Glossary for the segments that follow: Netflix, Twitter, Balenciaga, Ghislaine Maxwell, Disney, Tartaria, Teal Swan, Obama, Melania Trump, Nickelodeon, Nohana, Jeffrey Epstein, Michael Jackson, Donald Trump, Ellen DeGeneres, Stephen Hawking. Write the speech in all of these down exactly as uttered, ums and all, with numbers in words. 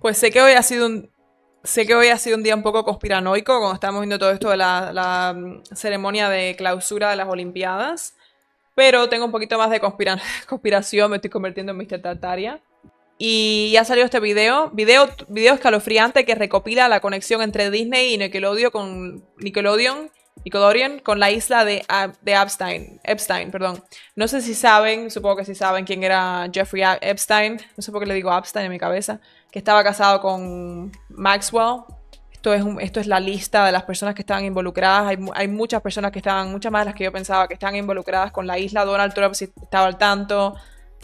Pues sé que hoy ha sido un... Sé que hoy ha sido un día un poco conspiranoico cuando estamos viendo todo esto de la, la ceremonia de clausura de las Olimpiadas, pero tengo un poquito más de conspira conspiración, me estoy convirtiendo en mister Tartaria. Y ya salió este video, video, video escalofriante que recopila la conexión entre Disney y Nickelodeon con, Nickelodeon, Nickelodeon, con la isla de, de Epstein, Epstein, perdón. No sé si saben, supongo que sí saben quién era Jeffrey Epstein, no sé por qué le digo Epstein en mi cabeza, que estaba casado con Maxwell. Esto es, un, esto es la lista de las personas que estaban involucradas. Hay, hay muchas personas que estaban, muchas más de las que yo pensaba, que estaban involucradas con la isla. Donald Trump estaba al tanto.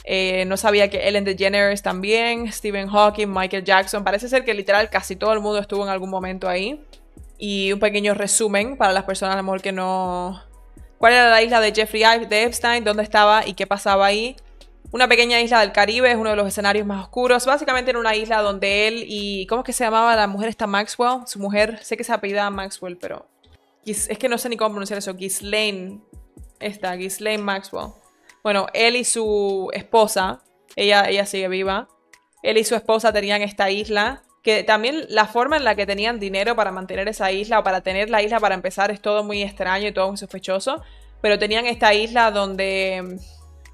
Eh, no sabía que Ellen DeGeneres también, Stephen Hawking, Michael Jackson. Parece ser que literal casi todo el mundo estuvo en algún momento ahí. Y un pequeño resumen para las personas a lo mejor que no... ¿Cuál era la isla de Jeffrey de Epstein? ¿Dónde estaba y qué pasaba ahí? Una pequeña isla del Caribe, es uno de los escenarios más oscuros. Básicamente era una isla donde él y... ¿Cómo es que se llamaba la mujer esta Maxwell? Su mujer, sé que se apellidaba Maxwell, pero... Es que no sé ni cómo pronunciar eso. Ghislaine. Esta, Ghislaine Maxwell. Bueno, él y su esposa, ella, ella sigue viva. Él y su esposa tenían esta isla. Que también la forma en la que tenían dinero para mantener esa isla o para tener la isla para empezar es todo muy extraño y todo muy sospechoso. Pero tenían esta isla donde...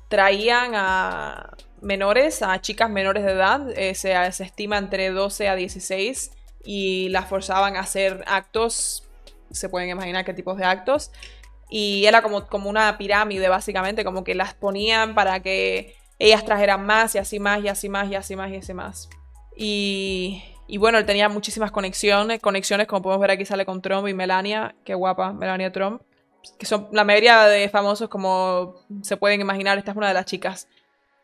traían a menores, a chicas menores de edad, eh, se, se estima entre doce a dieciséis, y las forzaban a hacer actos, se pueden imaginar qué tipos de actos, y era como, como una pirámide básicamente, como que las ponían para que ellas trajeran más y así más y así más y así más y así más. Y, y bueno, él tenía muchísimas conexiones, conexiones como podemos ver aquí sale con Trump y Melania, qué guapa, Melania Trump. Que son la mayoría de famosos, como se pueden imaginar. Esta es una de las chicas.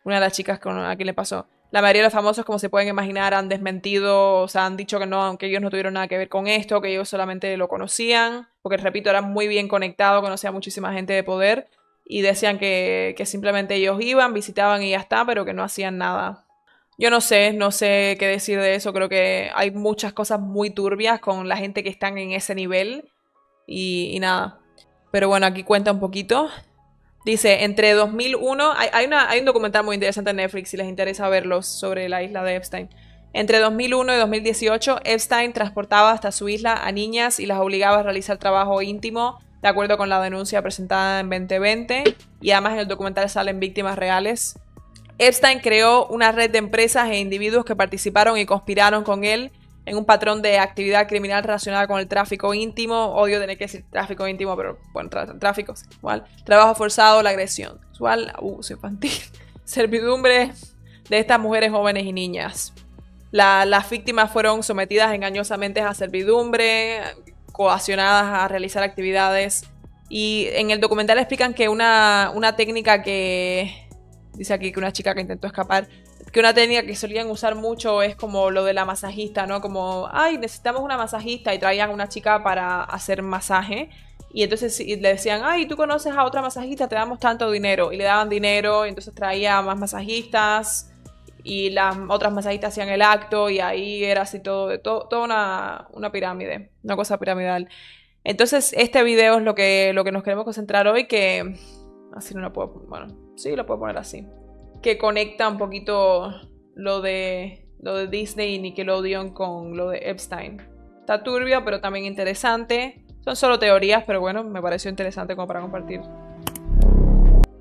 Una de las chicas con, a quien le pasó. La mayoría de los famosos, como se pueden imaginar, han desmentido. O sea, han dicho que no, aunque ellos no tuvieron nada que ver con esto. Que ellos solamente lo conocían. Porque, repito, eran muy bien conectados. Conocían a muchísima gente de poder. Y decían que, que simplemente ellos iban, visitaban y ya está. Pero que no hacían nada. Yo no sé, no sé qué decir de eso. Creo que hay muchas cosas muy turbias con la gente que están en ese nivel. Y, y nada... Pero bueno, aquí cuenta un poquito. Dice, entre dos mil uno... Hay, hay, una, hay un documental muy interesante en Netflix, si les interesa verlo, sobre la isla de Epstein. Entre dos mil uno y dos mil dieciocho, Epstein transportaba hasta su isla a niñas y las obligaba a realizar trabajo íntimo, de acuerdo con la denuncia presentada en veinte veinte. Y además en el documental salen víctimas reales. Epstein creó una red de empresas e individuos que participaron y conspiraron con él en un patrón de actividad criminal relacionada con el tráfico íntimo. Odio tener que decir tráfico íntimo, pero bueno, tra tráfico igual. Trabajo forzado, la agresión sexual, abuso infantil, servidumbre de estas mujeres jóvenes y niñas. La, las víctimas fueron sometidas engañosamente a servidumbre, coaccionadas a realizar actividades. Y en el documental explican que una, una técnica que... Dice aquí que una chica que intentó escapar... Que una técnica que solían usar mucho es como lo de la masajista, ¿no? Como, ay, necesitamos una masajista, y traían a una chica para hacer masaje. Y entonces y le decían, ay, tú conoces a otra masajista, te damos tanto dinero. Y le daban dinero, y entonces traía más masajistas, y las otras masajistas hacían el acto, y ahí era así todo, todo toda una, una pirámide, una cosa piramidal. Entonces, este video es lo que, lo que nos queremos concentrar hoy, que... Así no lo puedo... Bueno, sí, lo puedo poner así. Que conecta un poquito lo de, lo de Disney y Nickelodeon con lo de Epstein. Está turbio, pero también interesante. Son solo teorías, pero bueno, me pareció interesante como para compartir.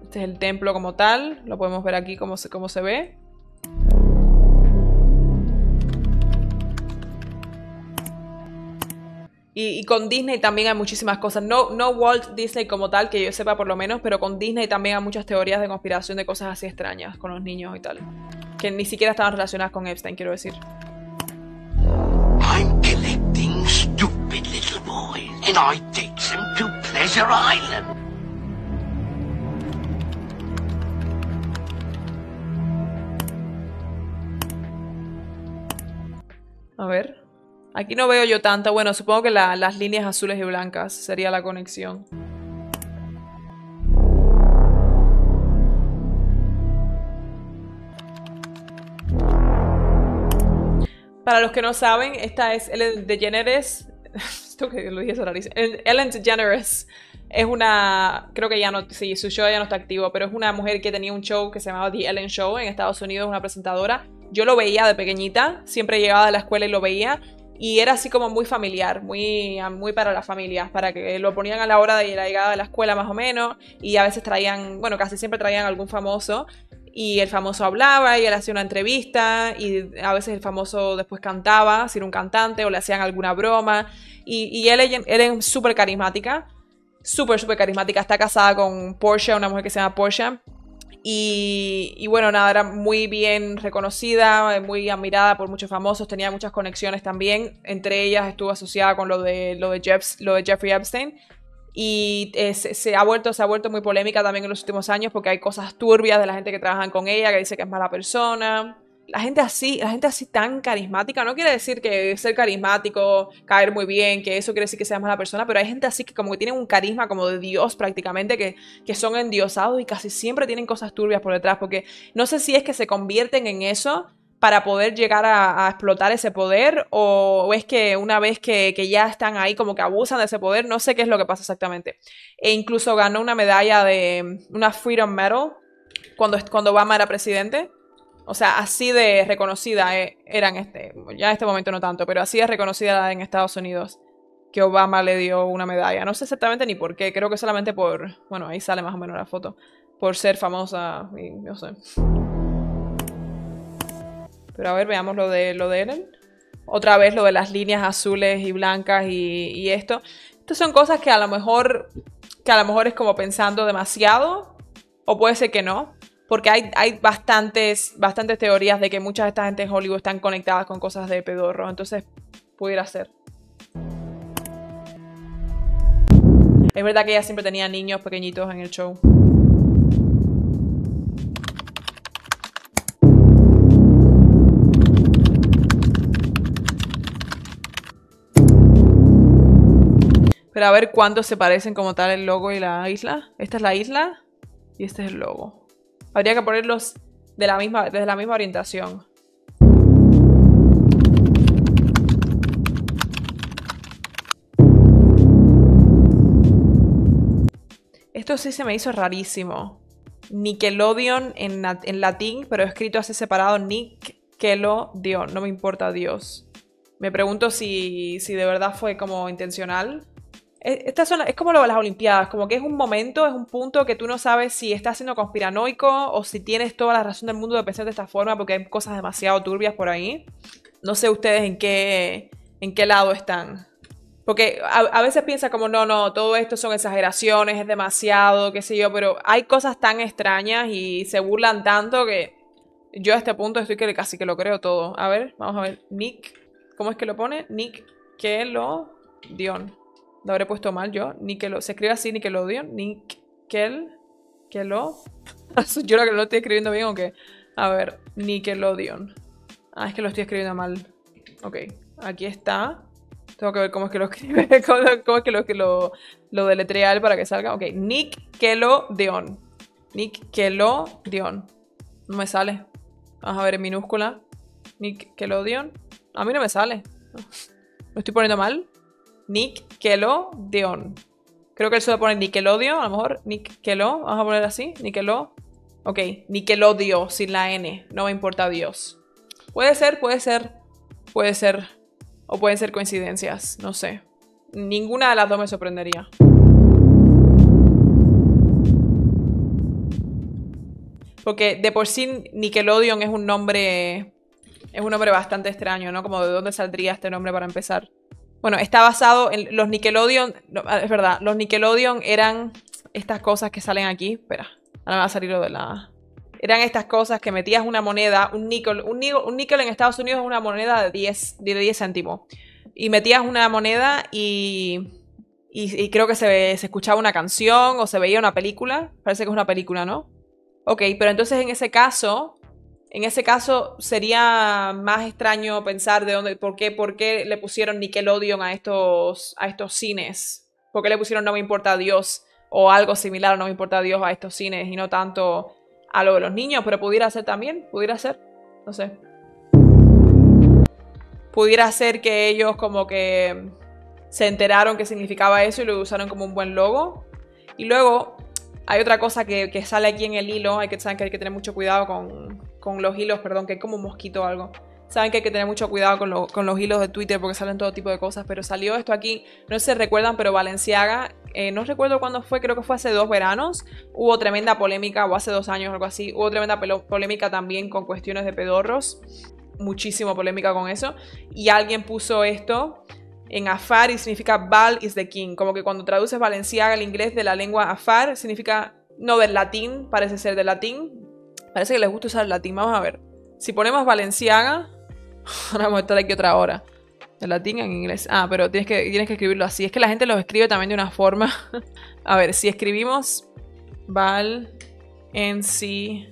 Este es el templo como tal. Lo podemos ver aquí cómo se, cómo se ve. Y, y con Disney también hay muchísimas cosas. No, no Walt Disney como tal, que yo sepa por lo menos, pero con Disney también hay muchas teorías de conspiración de cosas así extrañas con los niños y tal. Que ni siquiera estaban relacionadas con Epstein, quiero decir. I'm collecting stupid little boys, and I take them to Pleasure Island. A ver... Aquí no veo yo tanto. Bueno, supongo que la, las líneas azules y blancas sería la conexión. Para los que no saben, esta es Ellen DeGeneres. Esto que lo dije rarísimo. Ellen DeGeneres es una... Creo que ya no... Sí, su show ya no está activo, pero es una mujer que tenía un show que se llamaba The Ellen Show en Estados Unidos, una presentadora. yo lo veía de pequeñita, siempre llegaba a la escuela y lo veía, y era así como muy familiar, muy, muy para las familias, para que lo ponían a la hora de la llegada de la escuela más o menos, y a veces traían, bueno, casi siempre traían algún famoso, y el famoso hablaba y él hacía una entrevista y a veces el famoso después cantaba, si era un cantante, o le hacían alguna broma, y, y él, él es súper carismática, súper, súper carismática, está casada con Portia, una mujer que se llama Portia, y, y bueno, nada, era muy bien reconocida, muy admirada por muchos famosos, tenía muchas conexiones también, entre ellas estuvo asociada con lo de, lo de, Jeff, lo de Jeffrey Epstein, y eh, se, se, ha vuelto, se ha vuelto muy polémica también en los últimos años porque hay cosas turbias de la gente que trabajan con ella, que dice que es mala persona. La gente así, la gente así tan carismática, no quiere decir que ser carismático, caer muy bien, que eso quiere decir que seas mala persona, pero hay gente así que como que tienen un carisma como de Dios prácticamente, que, que son endiosados y casi siempre tienen cosas turbias por detrás, porque no sé si es que se convierten en eso para poder llegar a, a explotar ese poder, o, o es que una vez que, que ya están ahí como que abusan de ese poder, no sé qué es lo que pasa exactamente. E incluso ganó una medalla de una Freedom Medal cuando, cuando Obama era presidente. O sea, así de reconocida eh, eran este, ya en este momento no tanto, pero así de reconocida en Estados Unidos que Obama le dio una medalla. No sé exactamente ni por qué, creo que solamente por, bueno, ahí sale más o menos la foto, por ser famosa y no sé. Pero a ver, veamos lo de, lo de Ellen. Otra vez lo de las líneas azules y blancas y, y esto. Estas son cosas que a lo mejor, que a lo mejor es como pensando demasiado, o puede ser que no. Porque hay, hay bastantes, bastantes teorías de que muchas de esta gente en Hollywood están conectadas con cosas de pedorro. Entonces, pudiera ser. Es verdad que ella siempre tenía niños pequeñitos en el show. Pero a ver cuántos se parecen como tal el logo y la isla. Esta es la isla y este es el logo. Habría que ponerlos de la misma, desde la misma orientación. Esto sí se me hizo rarísimo. Nickelodeon en, en latín, pero escrito así separado, Nickelodeon. No me importa Dios. Me pregunto si, si de verdad fue como intencional. Estas son, es como lo de las Olimpiadas, como que es un momento, es un punto que tú no sabes si estás siendo conspiranoico o si tienes toda la razón del mundo de pensar de esta forma, porque hay cosas demasiado turbias por ahí. No sé ustedes en qué, en qué lado están. Porque a, a veces piensa como, no, no, todo esto son exageraciones, es demasiado, qué sé yo, pero hay cosas tan extrañas y se burlan tanto que yo a este punto estoy que casi que lo creo todo. A ver, vamos a ver. Nick, ¿cómo es que lo pone? Nick, que lo Dion. Lo habré puesto mal yo. Nickel, se escribe así, Nickelodeon. Nickel. Que lo. Yo creo que lo estoy escribiendo bien o qué. A ver, Nickelodeon. Ah, es que lo estoy escribiendo mal. Ok, aquí está. Tengo que ver cómo es que lo escribe. Cómo, cómo es que lo, que lo, lo deletrea él para que salga. Ok, Nickelodeon. Nickelodeon. No me sale. Vamos a ver en minúscula. Nickelodeon. A mí no me sale. ¿Lo estoy poniendo mal? Nickelodeon. Creo que él suele poner Nickelodeon, a lo mejor. Nickelodeon, vamos a poner así. Nickelodeon. Ok, Nickelodeon sin la N. No me importa Dios. Puede ser, puede ser, puede ser. O pueden ser coincidencias, no sé. Ninguna de las dos me sorprendería. Porque de por sí Nickelodeon es un nombre, es un nombre bastante extraño, ¿no? Como de dónde saldría este nombre para empezar. Bueno, está basado en los Nickelodeon, no, es verdad, los Nickelodeon eran estas cosas que salen aquí, espera, ahora me va a salir lo de la... Eran estas cosas que metías una moneda, un níquel, un, un níquel en Estados Unidos es una moneda de diez, de diez céntimos, y metías una moneda y, y, y creo que se, se escuchaba una canción o se veía una película, parece que es una película, ¿no? Ok, pero entonces en ese caso... En ese caso sería más extraño pensar de dónde, por qué, por qué le pusieron Nickelodeon a estos, a estos cines. ¿Por qué le pusieron No me importa Dios o algo similar a No me importa Dios a estos cines y no tanto a lo de los niños? Pero pudiera ser también, pudiera ser, no sé. Pudiera ser que ellos como que se enteraron que significaba eso y lo usaron como un buen logo. Y luego hay otra cosa que, que sale aquí en el hilo, hay que, saben que hay que tener mucho cuidado con... con los hilos, perdón, que hay como mosquito o algo. Saben que hay que tener mucho cuidado con, lo, con los hilos de Twitter porque salen todo tipo de cosas, pero salió esto aquí, no sé si recuerdan, pero Balenciaga, eh, no recuerdo cuándo fue, creo que fue hace dos veranos, hubo tremenda polémica, o hace dos años o algo así, hubo tremenda polémica también con cuestiones de pedorros, muchísima polémica con eso, y alguien puso esto en afar y significa Val is the king, como que cuando traduces Balenciaga al inglés de la lengua afar, significa, no del latín, parece ser del latín, parece que les gusta usar el latín, vamos a ver, si ponemos Balenciaga, ahora vamos a estar aquí otra hora. El latín en inglés. Ah, pero tienes que, tienes que escribirlo así. Es que la gente los escribe también de una forma. A ver, si escribimos Val en sí.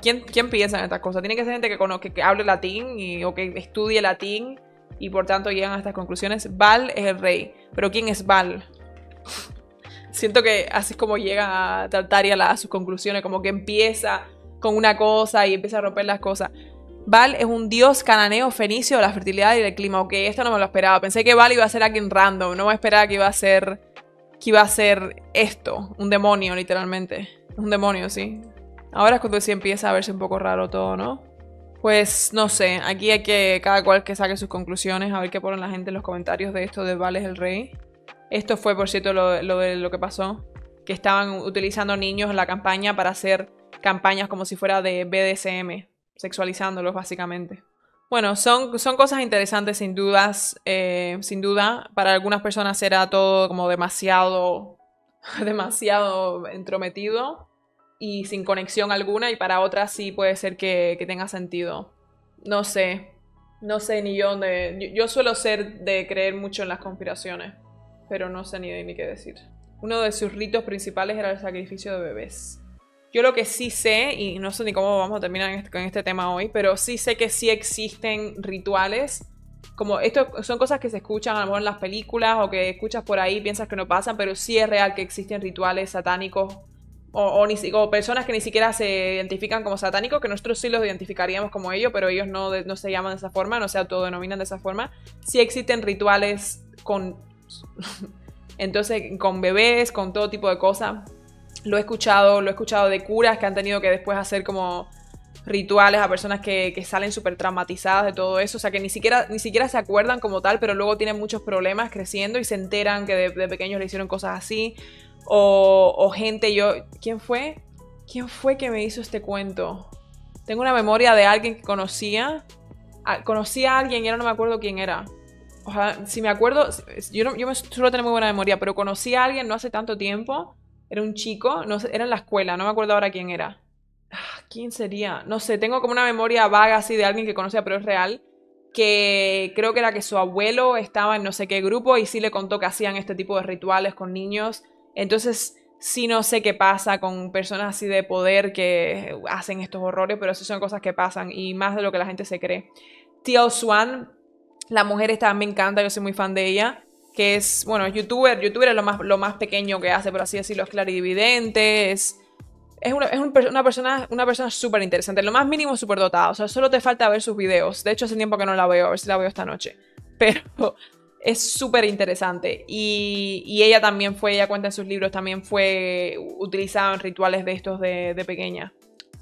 ¿Quién, quién piensa en estas cosas? Tiene que ser gente que conozca, que hable latín y, o que estudie latín y por tanto llegan a estas conclusiones. Val es el rey. Pero ¿quién es Val? Siento que así es como llega a Tartaria a sus conclusiones. Como que empieza con una cosa y empieza a romper las cosas. Val es un dios cananeo fenicio de la fertilidad y del clima. Ok, esto no me lo esperaba. Pensé que Val iba a ser alguien random. No me esperaba que iba a ser, que iba a ser esto. Un demonio, literalmente. Un demonio, sí. Ahora es cuando sí empieza a verse un poco raro todo, ¿no? Pues, no sé. Aquí hay que cada cual que saque sus conclusiones. A ver qué ponen la gente en los comentarios de esto de Val es el rey. Esto fue, por cierto, lo, lo de lo que pasó. Que estaban utilizando niños en la campaña para hacer campañas como si fuera de B D S M. Sexualizándolos básicamente. Bueno, son, son cosas interesantes sin dudas, eh, sin duda. Para algunas personas será todo como demasiado, demasiado entrometido y sin conexión alguna, y para otras sí puede ser que, que tenga sentido. No sé, no sé ni yo dónde... Yo, yo suelo ser de creer mucho en las conspiraciones, pero no sé ni, ni qué decir. Uno de sus ritos principales era el sacrificio de bebés. Yo lo que sí sé, y no sé ni cómo vamos a terminar en este, con este tema hoy, pero sí sé que sí existen rituales, como esto son cosas que se escuchan a lo mejor en las películas o que escuchas por ahí, piensas que no pasan, pero sí es real que existen rituales satánicos o, o, ni, o personas que ni siquiera se identifican como satánicos, que nosotros sí los identificaríamos como ellos, pero ellos no, de, no se llaman de esa forma, no se autodenominan de esa forma. Sí existen rituales con, entonces, con bebés, con todo tipo de cosas. Lo he escuchado, lo he escuchado de curas que han tenido que después hacer como rituales a personas que, que salen súper traumatizadas de todo eso. O sea, que ni siquiera, ni siquiera se acuerdan como tal, pero luego tienen muchos problemas creciendo y se enteran que de, de pequeños le hicieron cosas así. O, o gente, yo... ¿Quién fue? ¿Quién fue que me hizo este cuento? Tengo una memoria de alguien que conocía. A, conocía a alguien y ahora no me acuerdo quién era. Ojalá, si me acuerdo... Yo, no, yo me suelo tener muy buena memoria, pero conocí a alguien no hace tanto tiempo... Era un chico, no sé, era en la escuela, no me acuerdo ahora quién era. ¿Quién sería? No sé, tengo como una memoria vaga así de alguien que conocía, pero es real. Que creo que era que su abuelo estaba en no sé qué grupo y sí le contó que hacían este tipo de rituales con niños. Entonces sí no sé qué pasa con personas así de poder que hacen estos horrores, pero sí son cosas que pasan y más de lo que la gente se cree. Teal Swan, la mujer esta me encanta, yo soy muy fan de ella. Que es, bueno, youtuber, youtuber es lo más, lo más pequeño que hace, por así decirlo, es clarividente, es, es, una, es un, una persona una persona súper interesante, lo más mínimo súper dotada, o sea, solo te falta ver sus videos, de hecho hace tiempo que no la veo, a ver si la veo esta noche, pero es súper interesante, y, y ella también fue, ella cuenta en sus libros, también fue utilizada en rituales de estos de, de pequeña.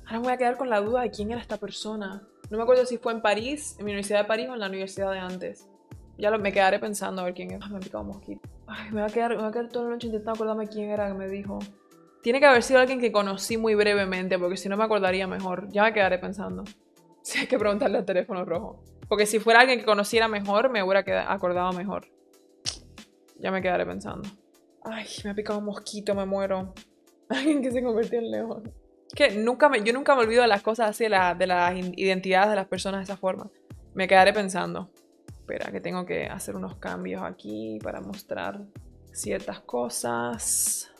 Ahora me voy a quedar con la duda de quién era esta persona, no me acuerdo si fue en París, en mi universidad de París o en la universidad de antes. Ya lo, me quedaré pensando a ver quién es. Ay, me ha picado mosquito. Ay, me va a quedar, me va a quedar toda la noche intentando acordarme quién era que me dijo. Tiene que haber sido alguien que conocí muy brevemente, porque si no me acordaría mejor. Ya me quedaré pensando. Si hay que preguntarle al teléfono rojo. Porque si fuera alguien que conociera mejor, me hubiera quedado, acordado mejor. Ya me quedaré pensando. Ay, me ha picado mosquito, me muero. Alguien que se convirtió en león. Que nunca me, yo nunca me olvido de las cosas así, de, la, de las identidades de las personas de esa forma. Me quedaré pensando. Espera, que tengo que hacer unos cambios aquí para mostrar ciertas cosas.